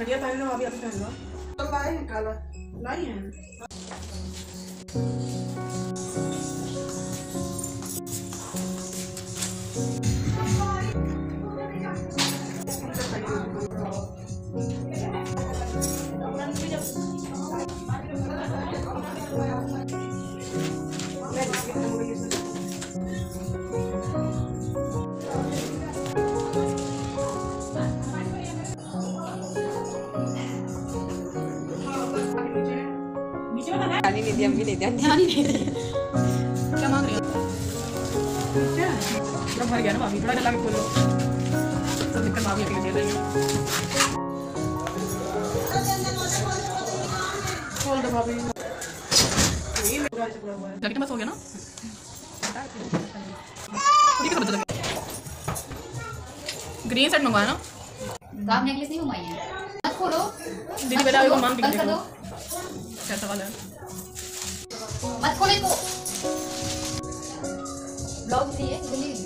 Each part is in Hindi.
बढ़िया भाई ना अभी अपना लो तो भाई निकाला नहीं है हो गया ना ग्रीन सेट मंगवाया ना तो आप नेकलेस नहीं मंगवाई है मत खोलो दीदी बेटा वो मांग के दो क्या सवाल है मत खोले को ब्लॉग दिए प्लीज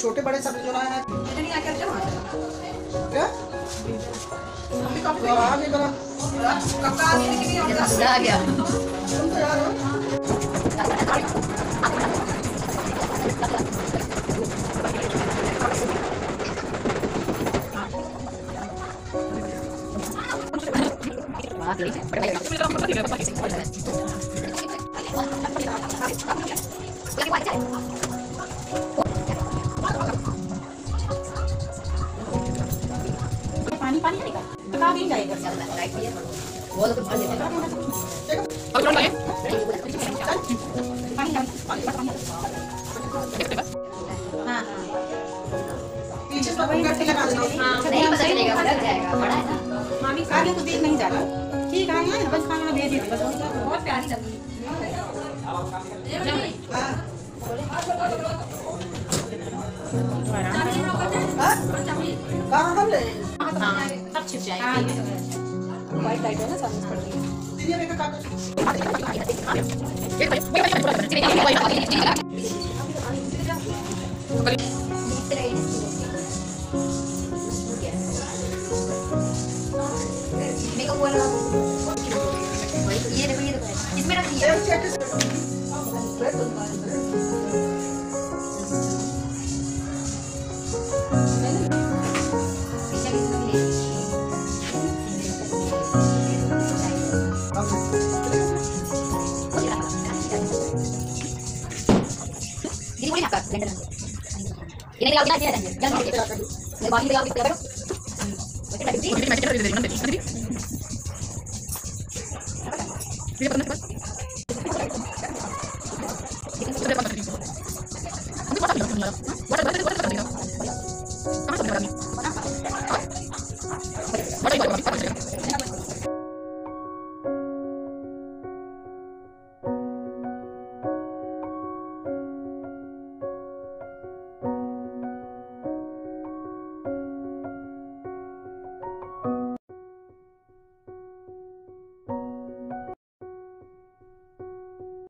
छोटे बड़े सब जो है ना नहीं आके क्या क्या अभी कब आ गया बड़ा कब आ गया कि नहीं आ गया तुम तो यार बात ले बड़े बड़े वो तो भर देता है और कौन लाए पानी पानी हां पीछे सब उंगली से लगा दो हां नहीं पता चलेगा लग जाएगा बड़ा है ना मामी आगे तो देख नहीं जाना ठीक है ना बस खाना भेज दीजिए बस बहुत प्यारी लगी हां कहां हम ले सब छिप जाएंगे वाइट लाइट है ना सामने पड़ रही है दीदी मेरे का ये देखो इसमें रख दिया ini lagi aja jangan lagi lagi berapa ini macam macam dari mana tadi? Tadi? Dia pernah